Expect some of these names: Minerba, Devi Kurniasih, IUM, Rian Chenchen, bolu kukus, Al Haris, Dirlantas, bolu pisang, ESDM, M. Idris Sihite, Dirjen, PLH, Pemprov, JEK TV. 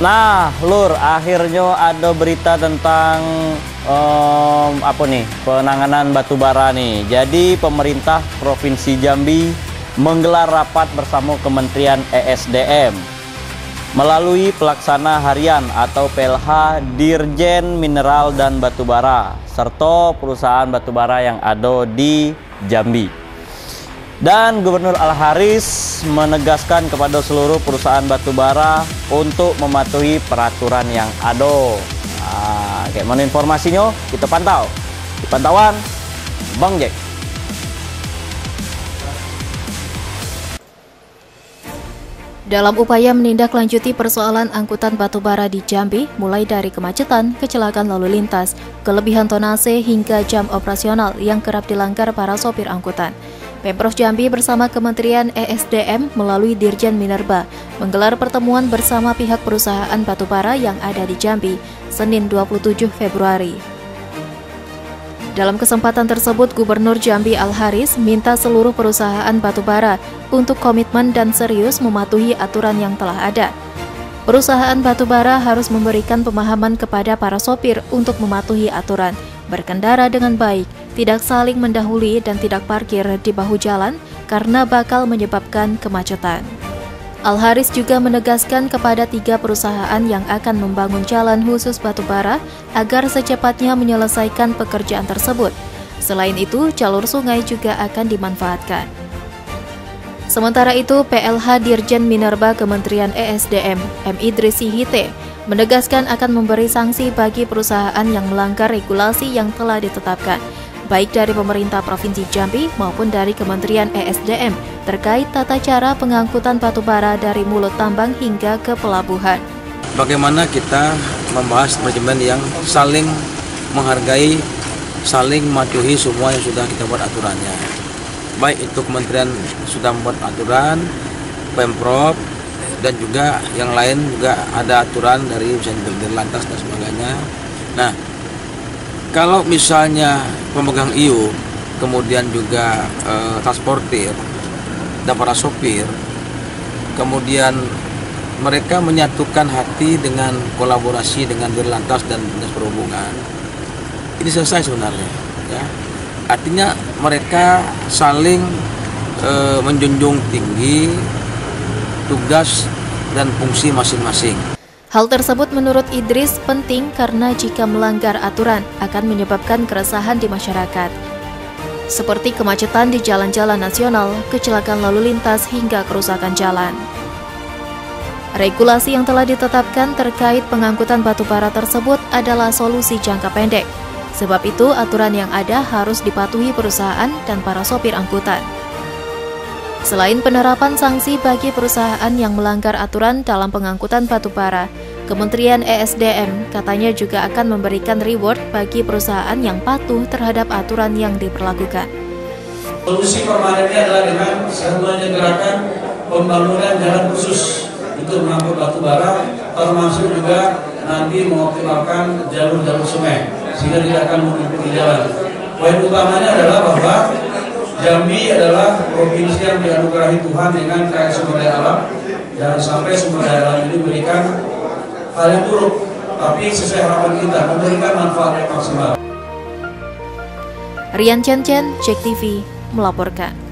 Nah, Lur, akhirnya ada berita tentang apa nih, penanganan batubara nih. Jadi pemerintah Provinsi Jambi menggelar rapat bersama Kementerian ESDM melalui pelaksana harian atau PLH Dirjen Mineral dan Batubara serta perusahaan batubara yang ada di Jambi. Dan Gubernur Al Haris menegaskan kepada seluruh perusahaan batubara untuk mematuhi peraturan yang ada. Nah, kayak mana informasinya? Kita pantau. Di pantauan, Bang Jack. Dalam upaya menindaklanjuti persoalan angkutan batubara di Jambi, mulai dari kemacetan, kecelakaan lalu lintas, kelebihan tonase hingga jam operasional yang kerap dilanggar para sopir angkutan, Pemprov Jambi bersama Kementerian ESDM melalui Dirjen Minerba menggelar pertemuan bersama pihak perusahaan batubara yang ada di Jambi, Senin 27 Februari. Dalam kesempatan tersebut, Gubernur Jambi Al Haris minta seluruh perusahaan batubara untuk komitmen dan serius mematuhi aturan yang telah ada. Perusahaan batubara harus memberikan pemahaman kepada para sopir untuk mematuhi aturan, berkendara dengan baik, tidak saling mendahului dan tidak parkir di bahu jalan karena bakal menyebabkan kemacetan. Al Haris juga menegaskan kepada 3 perusahaan yang akan membangun jalan khusus batubara agar secepatnya menyelesaikan pekerjaan tersebut. Selain itu, jalur sungai juga akan dimanfaatkan. Sementara itu, PLH Dirjen Minerba Kementerian ESDM, M. Idris Sihite, menegaskan akan memberi sanksi bagi perusahaan yang melanggar regulasi yang telah ditetapkan, baik dari pemerintah Provinsi Jambi maupun dari Kementerian ESDM terkait tata cara pengangkutan batubara dari mulut tambang hingga ke pelabuhan. Bagaimana kita membahas manajemen yang saling menghargai, saling mematuhi semua yang sudah kita buat aturannya. Baik itu Kementerian sudah membuat aturan, Pemprov, dan juga yang lain juga ada aturan dari Dirjen Lantas dan sebagainya. Nah, kalau misalnya pemegang IUM, kemudian juga transportir dan para sopir, kemudian mereka menyatukan hati dengan kolaborasi dengan Dirlantas dan Dinas Perhubungan, ini selesai sebenarnya, ya. Artinya mereka saling menjunjung tinggi tugas dan fungsi masing-masing. Hal tersebut menurut Idris penting karena jika melanggar aturan akan menyebabkan keresahan di masyarakat, seperti kemacetan di jalan-jalan nasional, kecelakaan lalu lintas hingga kerusakan jalan. Regulasi yang telah ditetapkan terkait pengangkutan batubara tersebut adalah solusi jangka pendek. Sebab itu, aturan yang ada harus dipatuhi perusahaan dan para sopir angkutan. Selain penerapan sanksi bagi perusahaan yang melanggar aturan dalam pengangkutan batubara, Kementerian ESDM katanya juga akan memberikan reward bagi perusahaan yang patuh terhadap aturan yang diperlakukan. Solusi permanennya adalah dengan satuannya gerakan pembangunan jalan khusus untuk mengangkut batubara, termasuk juga nanti mengoptimalkan jalur-jalur sungai sehingga tidak akan menutupi jalan. Poin utamanya adalah bahwa Jambi adalah provinsi yang dianugerahi Tuhan dengan kaya sumber daya alam, dan sampai sumber daya alam ini diberikan hal yang buruk, tapi sesuai harapan kita memberikan manfaat yang maksimal. Rian Chenchen, JEK TV melaporkan.